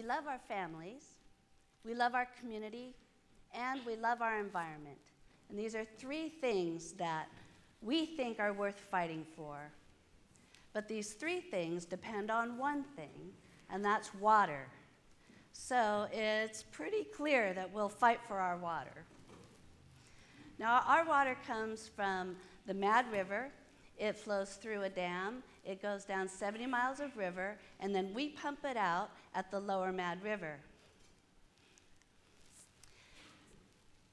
we love our families, we love our community, and we love our environment. And these are three things that we think are worth fighting for. But these three things depend on one thing, and that's water. So it's pretty clear that we'll fight for our water. Now, our water comes from the Mad River. It flows through a dam. It goes down 70 miles of river, and then we pump it out at the lower Mad River.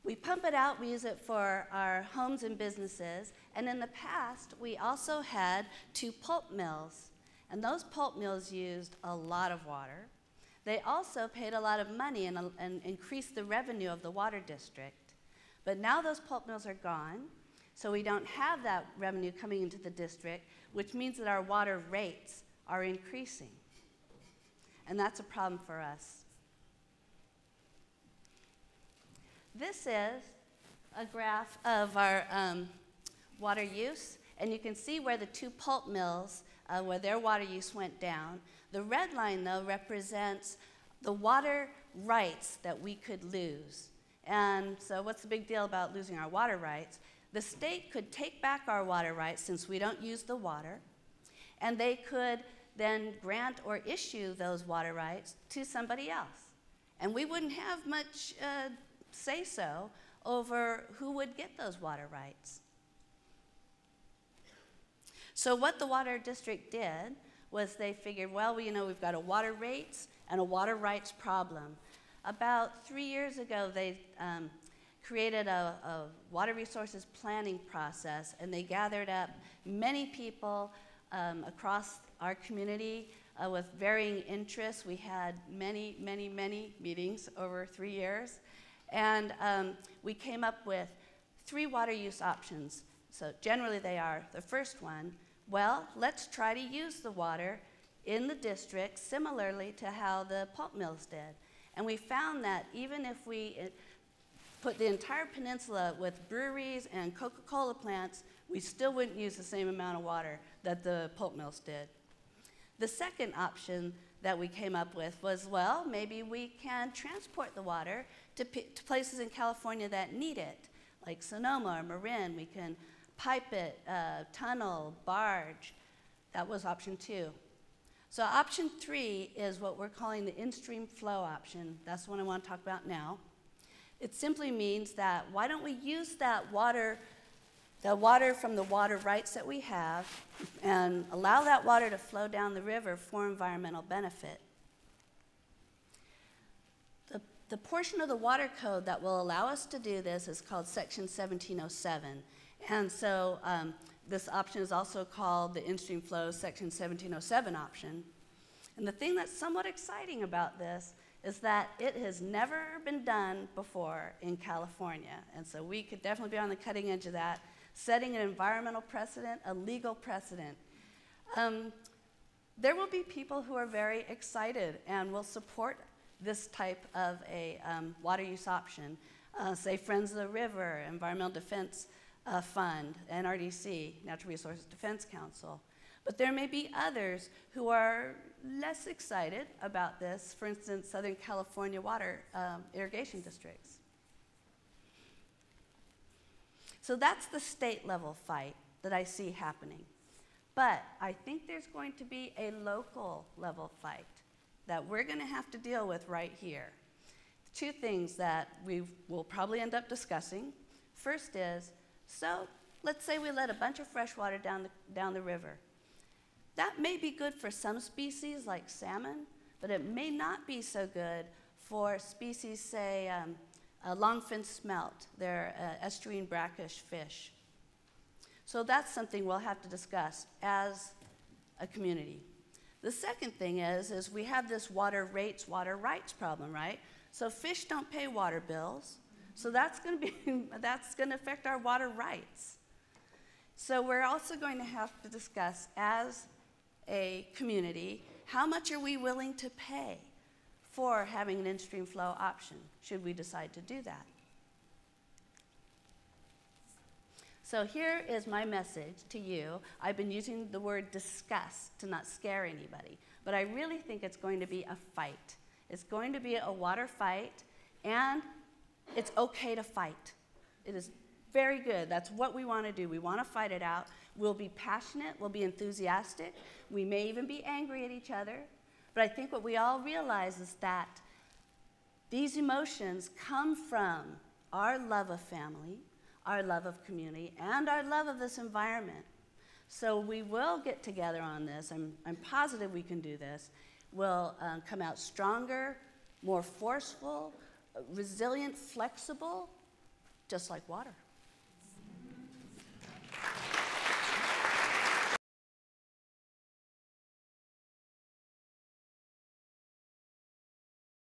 We pump it out, we use it for our homes and businesses, and in the past, we also had two pulp mills, and those pulp mills used a lot of water. They also paid a lot of money and increased the revenue of the water district, but now those pulp mills are gone, so we don't have that revenue coming into the district, which means that our water rates are increasing, and that's a problem for us. This is a graph of our water use, and you can see where the two pulp mills, where their water use went down. The red line, though, represents the water rights that we could lose. And so what's the big deal about losing our water rights? The state could take back our water rights since we don't use the water, and they could then grant or issue those water rights to somebody else. And we wouldn't have much say-so over who would get those water rights. So what the water district did was they figured, well, we've got a water rates and a water rights problem. About 3 years ago, they created a water resources planning process, and they gathered up many people across our community with varying interests. We had many, many, many meetings over 3 years. And we came up with three water use options. So generally they are the first one. Well, let's try to use the water in the district similarly to how the pulp mills did. And we found that even if we put the entire peninsula with breweries and Coca-Cola plants, we still wouldn't use the same amount of water that the pulp mills did. The second option that we came up with was, well, maybe we can transport the water to places in California that need it, like Sonoma or Marin. We can pipe it, tunnel, barge. That was option two. So option three is what we're calling the in-stream flow option. That's the one I want to talk about now. It simply means that why don't we use that water, the water from the water rights that we have, and allow that water to flow down the river for environmental benefit. The portion of the water code that will allow us to do this is called Section 1707. And so this option is also called the in-stream flow Section 1707 option. And the thing that's somewhat exciting about this is that it has never been done before in California. And so we could definitely be on the cutting edge of that, setting an environmental precedent, a legal precedent. There will be people who are very excited and will support this type of a water use option. Say Friends of the River, Environmental Defense Fund, NRDC, Natural Resources Defense Council. But there may be others who are less excited about this, for instance, Southern California water irrigation districts. So that's the state level fight that I see happening. But I think there's going to be a local level fight that we're going to have to deal with right here. Two things that we will probably end up discussing. First is, so let's say we let a bunch of fresh water down the river. That may be good for some species like salmon, but it may not be so good for species, say, longfin smelt. They're estuarine brackish fish. So that's something we'll have to discuss as a community. The second thing is we have this water rates, water rights problem, right? So fish don't pay water bills. So that's going to affect our water rights. So we're also going to have to discuss as a community, how much are we willing to pay for having an in-stream flow option, should we decide to do that? So here is my message to you. I've been using the word discuss to not scare anybody, but I really think it's going to be a fight, It's going to be a water fight, and it's okay to fight. It is very good. That's what we want to do. We want to fight it out. We'll be passionate. We'll be enthusiastic. We may even be angry at each other. But I think what we all realize is that these emotions come from our love of family, our love of community, and our love of this environment. So we will get together on this. I'm positive we can do this. We'll come out stronger, more forceful, resilient, flexible, just like water.